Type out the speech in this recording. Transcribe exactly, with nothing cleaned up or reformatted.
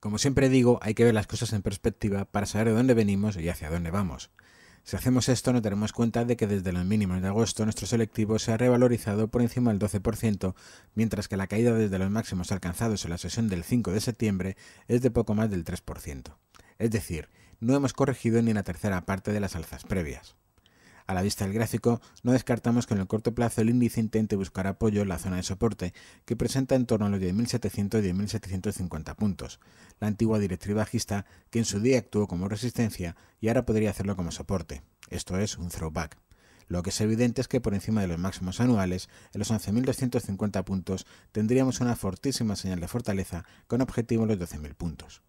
Como siempre digo, hay que ver las cosas en perspectiva para saber de dónde venimos y hacia dónde vamos. Si hacemos esto, no tenemos cuenta de que desde los mínimos de agosto nuestro selectivo se ha revalorizado por encima del doce por ciento, mientras que la caída desde los máximos alcanzados en la sesión del cinco de septiembre es de poco más del tres por ciento. Es decir, no hemos corregido ni la tercera parte de las alzas previas. A la vista del gráfico, no descartamos que en el corto plazo el índice intente buscar apoyo en la zona de soporte, que presenta en torno a los diez mil setecientos y diez mil setecientos cincuenta puntos, la antigua directriz bajista que en su día actuó como resistencia y ahora podría hacerlo como soporte, esto es, un throwback. Lo que es evidente es que por encima de los máximos anuales, en los once mil doscientos cincuenta puntos, tendríamos una fortísima señal de fortaleza con objetivo en los doce mil puntos.